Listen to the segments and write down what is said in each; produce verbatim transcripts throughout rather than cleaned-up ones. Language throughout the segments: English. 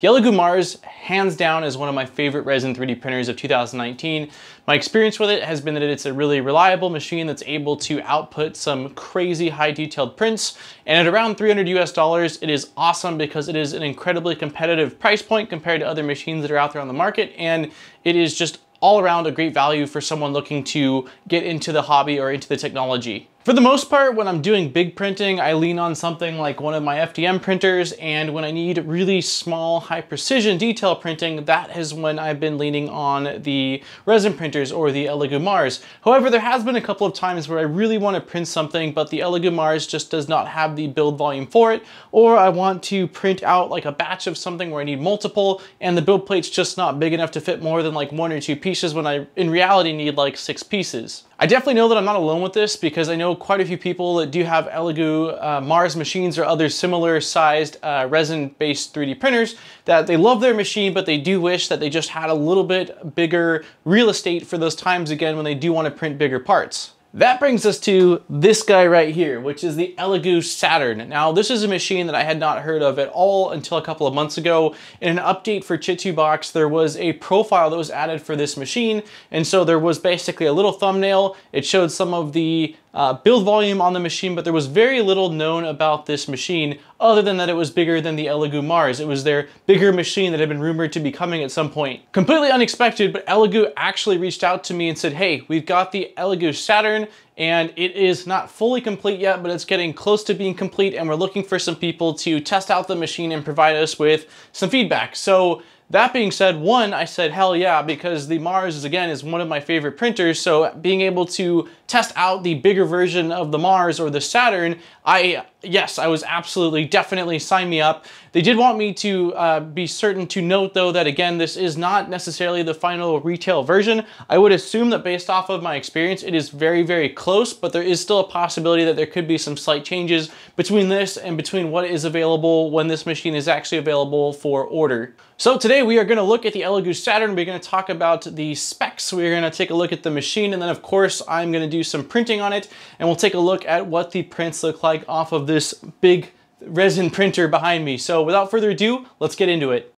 The Elegoo Mars, hands down, is one of my favorite resin three D printers of two thousand nineteen. My experience with it has been that it's a really reliable machine that's able to output some crazy high detailed prints. And at around three hundred US dollars, it is awesome because it is an incredibly competitive price point compared to other machines that are out there on the market. And it is just all around a great value for someone looking to get into the hobby or into the technology. For the most part, when I'm doing big printing, I lean on something like one of my F D M printers, and when I need really small, high precision detail printing, that is when I've been leaning on the resin printers or the Elegoo Mars. However, there has been a couple of times where I really want to print something, but the Elegoo Mars just does not have the build volume for it, or I want to print out like a batch of something where I need multiple, and the build plate's just not big enough to fit more than like one or two pieces when I, in reality, need like six pieces. I definitely know that I'm not alone with this because I know quite a few people that do have Elegoo uh, Mars machines or other similar sized uh, resin-based three D printers that they love their machine, but they do wish that they just had a little bit bigger real estate for those times again when they do want to print bigger parts. That brings us to this guy right here, which is the Elegoo Saturn. Now, this is a machine that I had not heard of at all until a couple of months ago. In an update for Chitubox, there was a profile that was added for this machine. And so there was basically a little thumbnail. It showed some of the Uh, build volume on the machine, but there was very little known about this machine other than that it was bigger than the Elegoo Mars. It was their bigger machine that had been rumored to be coming at some point. Completely unexpected, but Elegoo actually reached out to me and said, hey, we've got the Elegoo Saturn and it is not fully complete yet, but it's getting close to being complete and we're looking for some people to test out the machine and provide us with some feedback. So that being said, one, I said, hell yeah, because the Mars is, again, is one of my favorite printers. So being able to test out the bigger version of the Mars or the Saturn, I, yes, I was absolutely, definitely sign me up. They did want me to uh, be certain to note though, that again, this is not necessarily the final retail version. I would assume that based off of my experience, it is very, very close, but there is still a possibility that there could be some slight changes between this and between what is available when this machine is actually available for order. So today we are going to look at the Elegoo Saturn. We're going to talk about the specs. We're going to take a look at the machine. And then of course, I'm going to do some printing on it. And we'll take a look at what the prints look like off of this big resin printer behind me. So without further ado, let's get into it.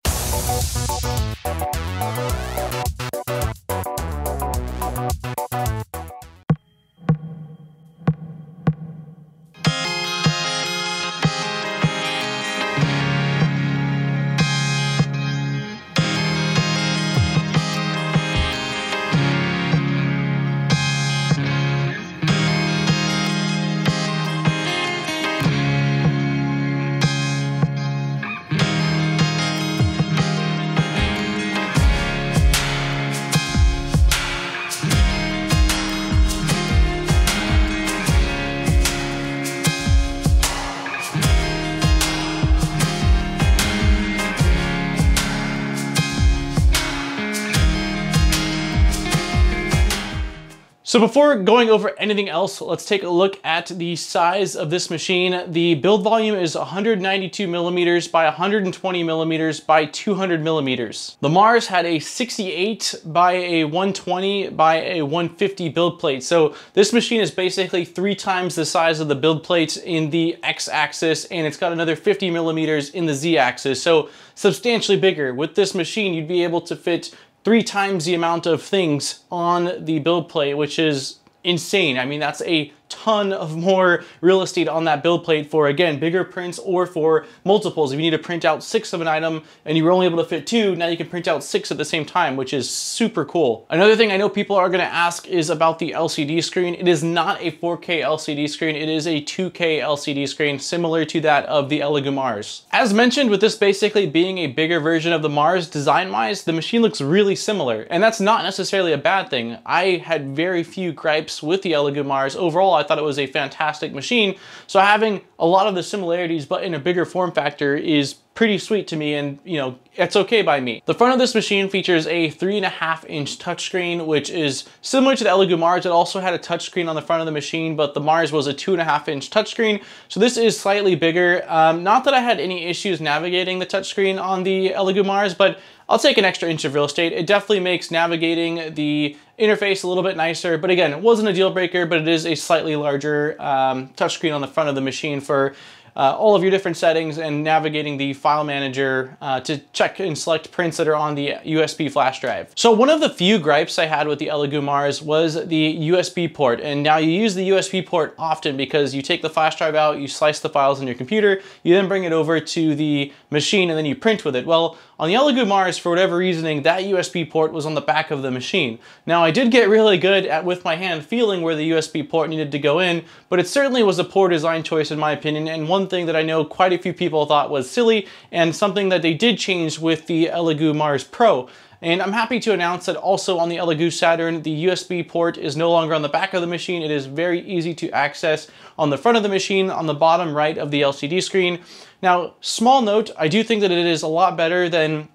So before going over anything else, let's take a look at the size of this machine. The build volume is one hundred ninety-two millimeters by one hundred twenty millimeters by two hundred millimeters. The Mars had a sixty-eight by a one twenty by a one fifty build plate. So this machine is basically three times the size of the build plate in the X axis, and it's got another fifty millimeters in the Z axis. So substantially bigger. With this machine, you'd be able to fit three times the amount of things on the build plate, which is insane. I mean, that's a ton of more real estate on that build plate for, again, bigger prints or for multiples. If you need to print out six of an item and you were only able to fit two, now you can print out six at the same time, which is super cool. Another thing I know people are gonna ask is about the L C D screen. It is not a four K L C D screen. It is a two K L C D screen, similar to that of the Elegoo Mars. As mentioned, with this basically being a bigger version of the Mars design-wise, the machine looks really similar. And that's not necessarily a bad thing. I had very few gripes with the Elegoo Mars overall. I thought it was a fantastic machine. So having a lot of the similarities, but in a bigger form factor is pretty sweet to me, and you know, it's okay by me. The front of this machine features a three and a half inch touchscreen, which is similar to the Elegoo Mars. It also had a touchscreen on the front of the machine, but the Mars was a two and a half inch touchscreen. So this is slightly bigger. Um, not that I had any issues navigating the touchscreen on the Elegoo Mars, but I'll take an extra inch of real estate. It definitely makes navigating the interface a little bit nicer, but again, it wasn't a deal breaker, but it is a slightly larger um, touchscreen on the front of the machine for uh, all of your different settings and navigating the file manager uh, to check and select prints that are on the U S B flash drive. So one of the few gripes I had with the Elegoo Mars was the U S B port. And now you use the U S B port often because you take the flash drive out, you slice the files in your computer, you then bring it over to the machine and then you print with it. Well, on the Elegoo Mars, for whatever reasoning, that U S B port was on the back of the machine. Now I did get really good at, with my hand, feeling where the U S B port needed to go in, but it certainly was a poor design choice in my opinion, and one thing that I know quite a few people thought was silly, and something that they did change with the Elegoo Mars Pro. And I'm happy to announce that also on the Elegoo Saturn, the U S B port is no longer on the back of the machine. It is very easy to access on the front of the machine, on the bottom right of the L C D screen. Now, small note, I do think that it is a lot better than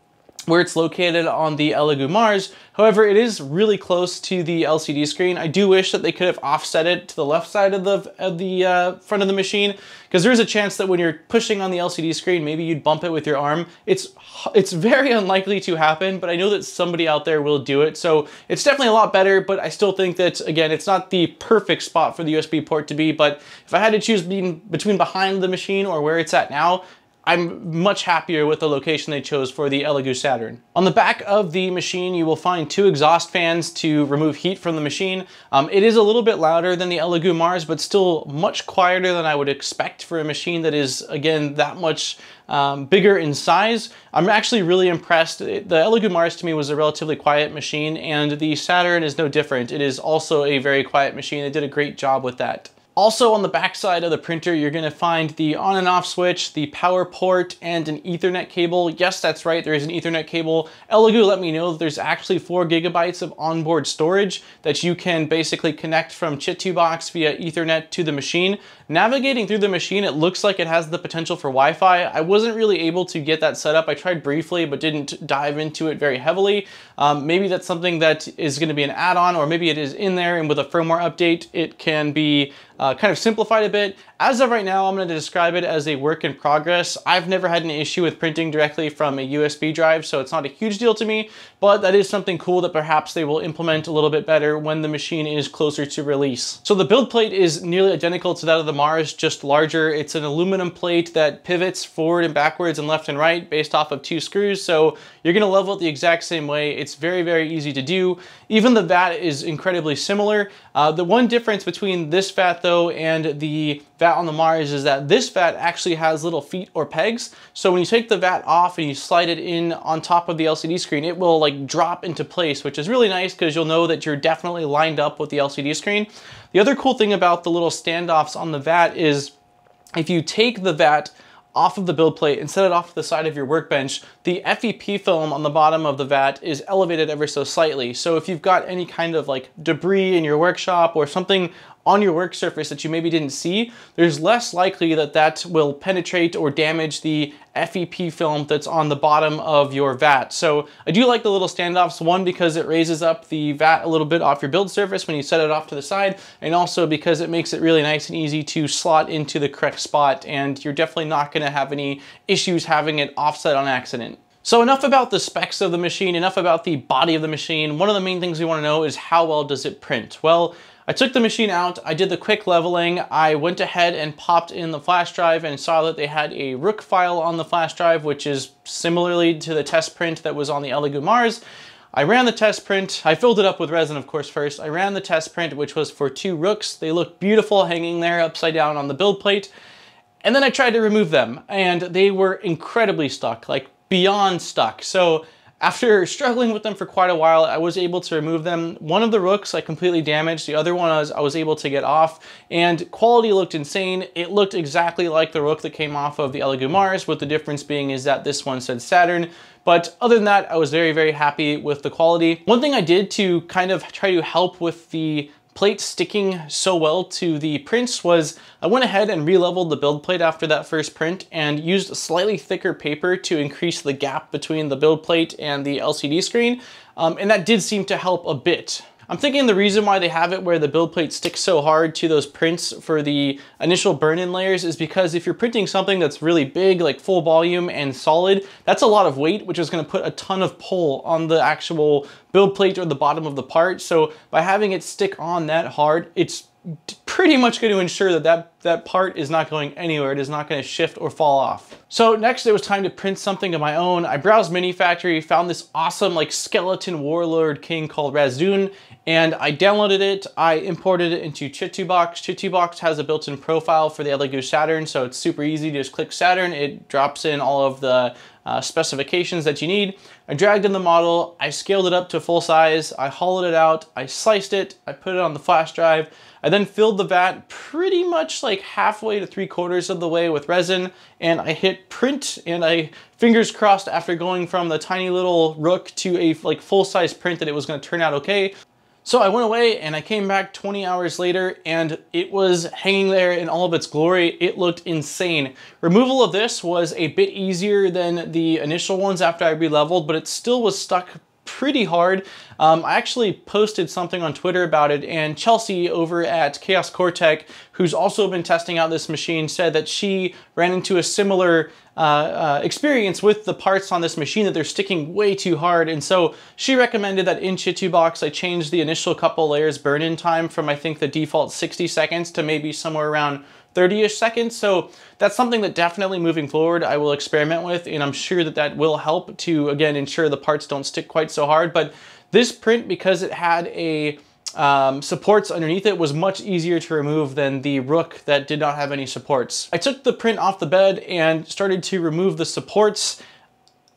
where it's located on the Elegoo Mars. However, it is really close to the L C D screen. I do wish that they could have offset it to the left side of the, of the uh, front of the machine, because there is a chance that when you're pushing on the L C D screen, maybe you'd bump it with your arm. It's, it's very unlikely to happen, but I know that somebody out there will do it. So it's definitely a lot better, but I still think that, again, it's not the perfect spot for the U S B port to be, but if I had to choose between behind the machine or where it's at now, I'm much happier with the location they chose for the Elegoo Saturn. On the back of the machine, you will find two exhaust fans to remove heat from the machine. Um, it is a little bit louder than the Elegoo Mars, but still much quieter than I would expect for a machine that is, again, that much um, bigger in size. I'm actually really impressed. The Elegoo Mars to me was a relatively quiet machine, and the Saturn is no different. It is also a very quiet machine. They did a great job with that. Also on the back side of the printer, you're gonna find the on and off switch, the power port, and an Ethernet cable. Yes, that's right, there is an Ethernet cable. Elegoo let me know that there's actually four gigabytes of onboard storage that you can basically connect from Chitubox via Ethernet to the machine. Navigating through the machine, it looks like it has the potential for Wi-Fi. I wasn't really able to get that set up. I tried briefly, but didn't dive into it very heavily. Um, maybe that's something that is gonna be an add-on, or maybe it is in there, and with a firmware update, it can be Uh, kind of simplified a bit. As of right now, I'm going to describe it as a work in progress. I've never had an issue with printing directly from a U S B drive, so it's not a huge deal to me, but that is something cool that perhaps they will implement a little bit better when the machine is closer to release. So the build plate is nearly identical to that of the Mars, just larger. It's an aluminum plate that pivots forward and backwards and left and right based off of two screws, so you're going to level it the exact same way. It's very, very easy to do. Even the vat is incredibly similar. Uh, the one difference between this vat though and the vat on the Mars is that this vat actually has little feet or pegs. So when you take the vat off and you slide it in on top of the L C D screen, it will like drop into place, which is really nice because you'll know that you're definitely lined up with the L C D screen. The other cool thing about the little standoffs on the vat is if you take the vat off of the build plate and set it off to the side of your workbench, the F E P film on the bottom of the vat is elevated ever so slightly. So if you've got any kind of like debris in your workshop or something on your work surface that you maybe didn't see, there's less likely that that will penetrate or damage the F E P film that's on the bottom of your vat. So I do like the little standoffs, one because it raises up the vat a little bit off your build surface when you set it off to the side, and also because it makes it really nice and easy to slot into the correct spot, and you're definitely not gonna have any issues having it offset on accident. So enough about the specs of the machine, enough about the body of the machine. One of the main things we wanna know is how well does it print? Well, I took the machine out, I did the quick leveling, I went ahead and popped in the flash drive and saw that they had a rook file on the flash drive, which is similarly to the test print that was on the Elegoo Mars. I ran the test print, I filled it up with resin of course first, I ran the test print which was for two rooks, they look beautiful hanging there upside down on the build plate, and then I tried to remove them, and they were incredibly stuck, like beyond stuck. So after struggling with them for quite a while, I was able to remove them. One of the rooks I completely damaged, the other one I was, I was able to get off, and quality looked insane. It looked exactly like the rook that came off of the Elegoo Mars, with the difference being is that this one said Saturn. But other than that, I was very, very happy with the quality. One thing I did to kind of try to help with the plate sticking so well to the prints was I went ahead and re-leveled the build plate after that first print and used slightly thicker paper to increase the gap between the build plate and the L C D screen, um, and that did seem to help a bit. I'm thinking the reason why they have it where the build plate sticks so hard to those prints for the initial burn-in layers is because if you're printing something that's really big, like full volume and solid, that's a lot of weight, which is gonna put a ton of pull on the actual build plate or the bottom of the part. So by having it stick on that hard, it's pretty much going to ensure that, that that part is not going anywhere. It is not going to shift or fall off. So next it was time to print something of my own. I browsed MiniFactory, found this awesome like skeleton warlord king called Razun, and I downloaded it. I imported it into Chitubox. Chitubox has a built-in profile for the Elegoo Saturn, so it's super easy to just click Saturn. It drops in all of the uh, specifications that you need. I dragged in the model, I scaled it up to full size, I hollowed it out, I sliced it, I put it on the flash drive. I then filled the vat pretty much like halfway to three quarters of the way with resin, and I hit print, and I, fingers crossed, after going from the tiny little rook to a like full-size print, that it was gonna turn out okay. So I went away and I came back twenty hours later, and it was hanging there in all of its glory. It looked insane. Removal of this was a bit easier than the initial ones after I re-leveled, but it still was stuck pretty hard. Um, I actually posted something on Twitter about it, and Chelsea over at Chaos Core Tech, who's also been testing out this machine, said that she ran into a similar uh, uh, experience with the parts on this machine, that they're sticking way too hard. And so she recommended that in Chitubox, I changed the initial couple layers burn-in time from, I think, the default sixty seconds to maybe somewhere around thirty-ish seconds. So that's something that definitely moving forward I will experiment with, and I'm sure that that will help to, again, ensure the parts don't stick quite so hard. But this print, because it had a um, supports underneath it, was much easier to remove than the rook that did not have any supports. I took the print off the bed and started to remove the supports.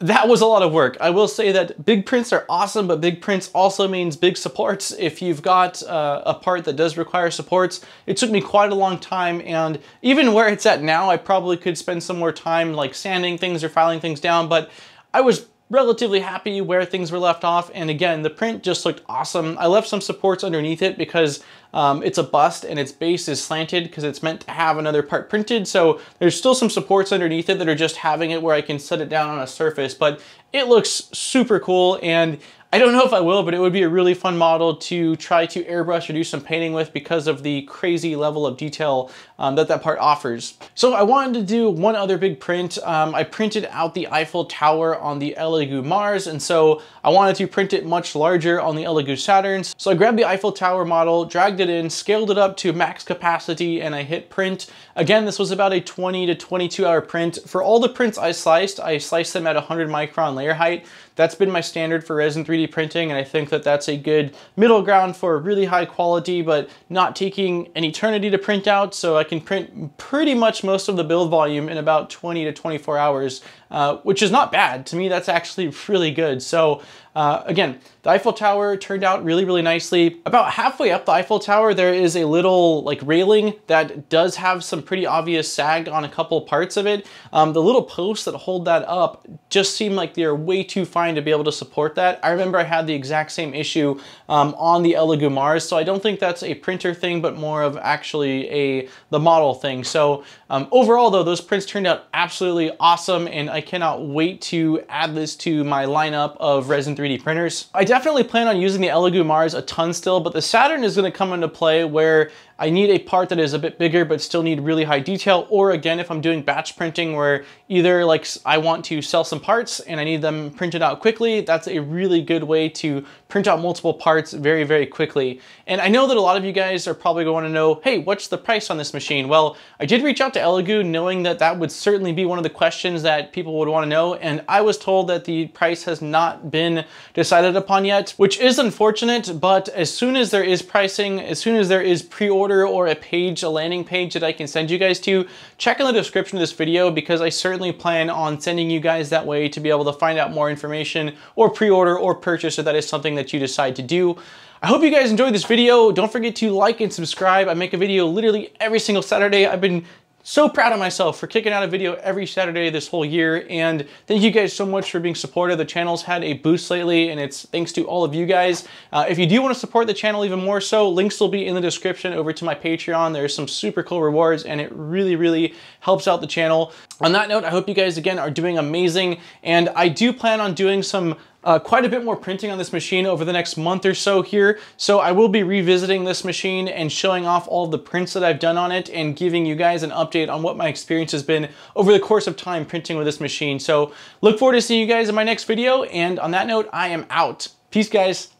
That was a lot of work. I will say that big prints are awesome, but big prints also means big supports. If you've got uh, a part that does require supports, it took me quite a long time, and even where it's at now, I probably could spend some more time like sanding things or filing things down, but I was relatively happy where things were left off, and again, the print just looked awesome. I left some supports underneath it because um, it's a bust and its base is slanted because it's meant to have another part printed, so there's still some supports underneath it that are just having it where I can set it down on a surface, but it looks super cool, and I don't know if I will, but it would be a really fun model to try to airbrush or do some painting with because of the crazy level of detail um, that that part offers. So I wanted to do one other big print. Um, I printed out the Eiffel Tower on the Elegoo Mars, and so I wanted to print it much larger on the Elegoo Saturn. So I grabbed the Eiffel Tower model, dragged it in, scaled it up to max capacity, and I hit print. Again, this was about a twenty to twenty-two hour print. For all the prints I sliced, I sliced them at one hundred micron layer height. That's been my standard for resin three D printing, and I think that that's a good middle ground for really high quality, but not taking an eternity to print out. So I can print pretty much most of the build volume in about twenty to twenty-four hours, uh, which is not bad. To me, that's actually really good. So uh, again, the Eiffel Tower turned out really, really nicely. About halfway up the Eiffel Tower, there is a little like railing that does have some pretty obvious sag on a couple parts of it. Um, the little posts that hold that up just seem like they're way too fine to be able to support that. I remember I had the exact same issue um, on the Elegoo Mars, so I don't think that's a printer thing, but more of actually a the model thing. So um, overall though, those prints turned out absolutely awesome, and I cannot wait to add this to my lineup of resin three D printers. I definitely plan on using the Elegoo Mars a ton still, but the Saturn is going to come into play where I need a part that is a bit bigger but still need really high detail, or again, if I'm doing batch printing where either like I want to sell some parts and I need them printed out quickly, that's a really good way to print out multiple parts very, very quickly. And I know that a lot of you guys are probably going to know, hey, what's the price on this machine? Well, I did reach out to Elegoo knowing that that would certainly be one of the questions that people would want to know, and I was told that the price has not been decided upon yet, which is unfortunate, but as soon as there is pricing, as soon as there is pre-order or a page, a landing page that I can send you guys to, check in the description of this video, because I certainly plan on sending you guys that way to be able to find out more information or pre-order or purchase if that is something that you decide to do. I hope you guys enjoyed this video. Don't forget to like and subscribe. I make a video literally every single Saturday. I've been so proud of myself for kicking out a video every Saturday this whole year, and thank you guys so much for being supportive. The channel's had a boost lately, and it's thanks to all of you guys. Uh, if you do want to support the channel even more so, links will be in the description over to my Patreon. There's some super cool rewards, and it really, really helps out the channel. On that note, I hope you guys again are doing amazing, and I do plan on doing some Uh, quite a bit more printing on this machine over the next month or so here. So I will be revisiting this machine and showing off all the prints that I've done on it and giving you guys an update on what my experience has been over the course of time printing with this machine. So look forward to seeing you guys in my next video. And on that note, I am out. Peace, guys.